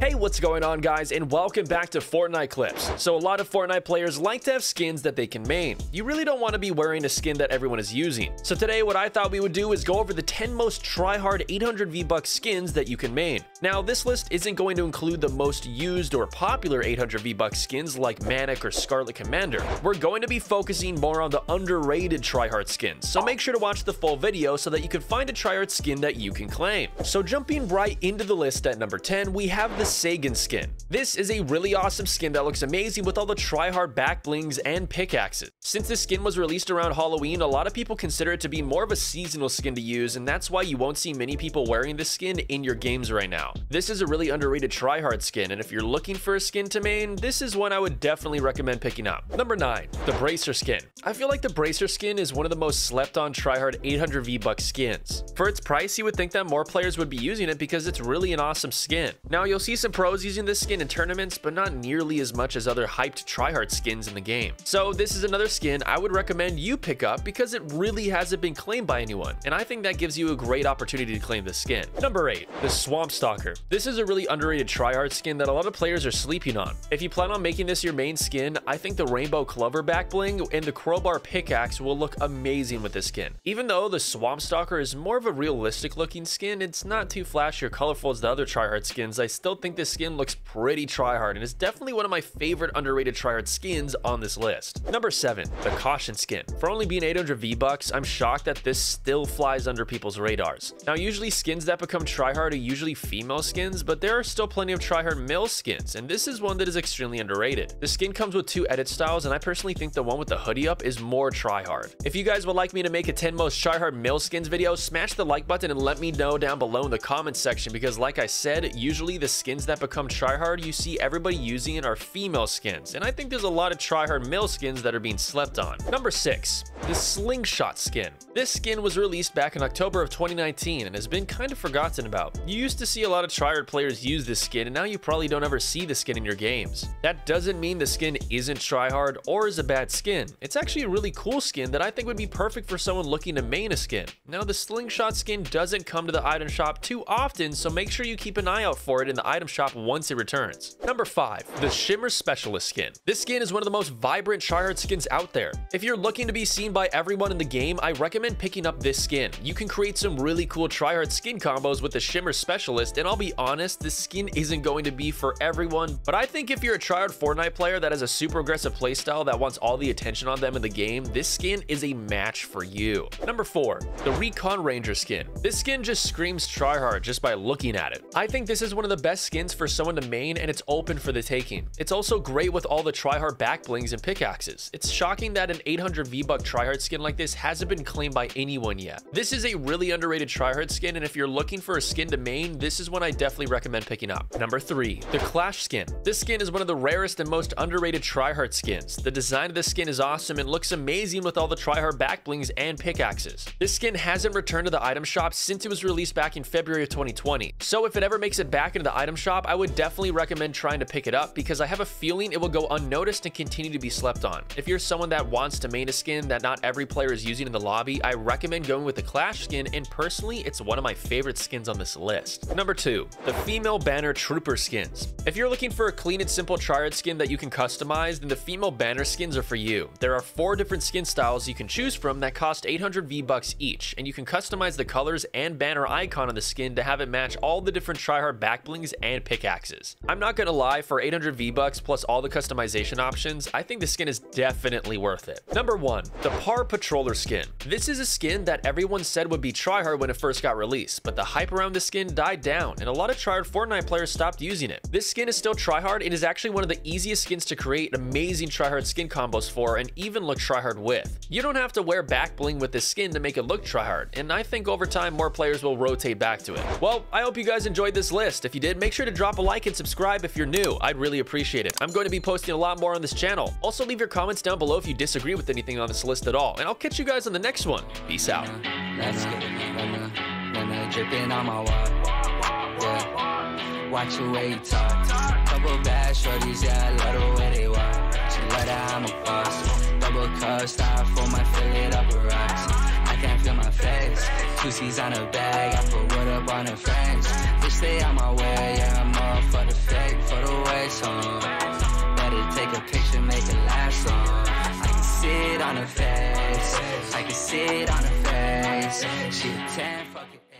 Hey, what's going on, guys, and welcome back to Fortnite Clips. So a lot of Fortnite players like to have skins that they can main. You really don't want to be wearing a skin that everyone is using. So today what I thought we would do is go over the 10 most try-hard 800 V-Bucks skins that you can main. Now this list isn't going to include the most used or popular 800 V-Bucks skins like Manic or Scarlet Commander. We're going to be focusing more on the underrated try-hard skins, so make sure to watch the full video so that you can find a try-hard skin that you can claim. So jumping right into the list at number 10, we have the Sagan skin. This is a really awesome skin that looks amazing with all the try-hard back blings and pickaxes. Since this skin was released around Halloween, a lot of people consider it to be more of a seasonal skin to use, and that's why you won't see many people wearing this skin in your games right now. This is a really underrated try-hard skin, and if you're looking for a skin to main, this is one I would definitely recommend picking up. Number 9, the Bracer skin. I feel like the Bracer skin is one of the most slept-on try-hard 800 V-Bucks skins. For its price, you would think that more players would be using it because it's really an awesome skin. Now you'll see some pros using this skin in tournaments, but not nearly as much as other hyped tryhard skins in the game. So this is another skin I would recommend you pick up because it really hasn't been claimed by anyone, and I think that gives you a great opportunity to claim this skin. Number 8, the Swamp Stalker. This is a really underrated tryhard skin that a lot of players are sleeping on. If you plan on making this your main skin, I think the rainbow clover back bling and the crowbar pickaxe will look amazing with this skin. Even though the Swamp Stalker is more of a realistic looking skin, it's not too flashy or colorful as the other tryhard skins. I still think this skin looks pretty tryhard and is definitely one of my favorite underrated tryhard skins on this list. Number 7, the Caution skin. For only being 800 V-Bucks, I'm shocked that this still flies under people's radars. Now usually skins that become tryhard are usually female skins, but there are still plenty of tryhard male skins, and this is one that is extremely underrated. The skin comes with two edit styles, and I personally think the one with the hoodie up is more tryhard. If you guys would like me to make a 10 most tryhard male skins video, smash the like button and let me know down below in the comments section, because like I said, usually the skins that become tryhard you see everybody using it are female skins, and I think there's a lot of tryhard male skins that are being slept on. Number 6, the Slingshot skin. This skin was released back in October of 2019 and has been kind of forgotten about. You used to see a lot of tryhard players use this skin, and now you probably don't ever see the skin in your games. That doesn't mean the skin isn't tryhard or is a bad skin. It's actually a really cool skin that I think would be perfect for someone looking to main a skin. Now the Slingshot skin doesn't come to the item shop too often, so make sure you keep an eye out for it in the item shop once it returns. Number 5, the Shimmer Specialist skin. This skin is one of the most vibrant tryhard skins out there. If you're looking to be seen by everyone in the game, I recommend picking up this skin. You can create some really cool tryhard skin combos with the Shimmer Specialist, and I'll be honest, this skin isn't going to be for everyone, but I think if you're a tryhard Fortnite player that has a super aggressive playstyle that wants all the attention on them in the game, this skin is a match for you. Number 4, the Recon Ranger skin. This skin just screams tryhard just by looking at it. I think this is one of the best skins for someone to main, and it's open for the taking. It's also great with all the tryhard back blings and pickaxes. It's shocking that an 800 V-Buck tryhard skin like this hasn't been claimed by anyone yet. This is a really underrated tryhard skin, and if you're looking for a skin to main, this is one I definitely recommend picking up. Number 3, the Clash skin. This skin is one of the rarest and most underrated tryhard skins. The design of this skin is awesome and looks amazing with all the tryhard back blings and pickaxes. This skin hasn't returned to the item shop since it was released back in February of 2020. So if it ever makes it back into the item shop, I would definitely recommend trying to pick it up because I have a feeling it will go unnoticed and continue to be slept on. If you're someone that wants to main a skin that not every player is using in the lobby, I recommend going with the Clash skin, and personally, it's one of my favorite skins on this list. Number 2, the Female Banner Trooper skins. If you're looking for a clean and simple tryhard skin that you can customize, then the Female Banner skins are for you. There are 4 different skin styles you can choose from that cost 800 V-Bucks each, and you can customize the colors and banner icon of the skin to have it match all the different tryhard backblings and pickaxes. I'm not gonna lie, for 800 V-Bucks plus all the customization options, I think the skin is definitely worth it. Number 1, the Par Patroller skin. This is a skin that everyone said would be tryhard when it first got released, but the hype around this skin died down, and a lot of tryhard Fortnite players stopped using it. This skin is still tryhard. It is actually one of the easiest skins to create amazing tryhard skin combos for and even look tryhard with. You don't have to wear back bling with this skin to make it look tryhard, and I think over time more players will rotate back to it. Well, I hope you guys enjoyed this list. If you did, make sure to drop a like and subscribe if you're new. I'd really appreciate it. I'm going to be posting a lot more on this channel. Also, leave your comments down below if you disagree with anything on this list at all, and I'll catch you guys on the next one. Peace out. Let's get it. Watch your way you talk. Couple bad shorties, yeah, I love the way they walk. She love that I'm a boss. Double cup, styrofoam, I fill it up with rocks. I can't feel my face. Two C's on a bag, I put wood up on her friends. Bitch, stay out my way, yeah, I'm ass on. Better take a picture, make it last long. I can see it on her face. I can see it on her face. She a 10 fucking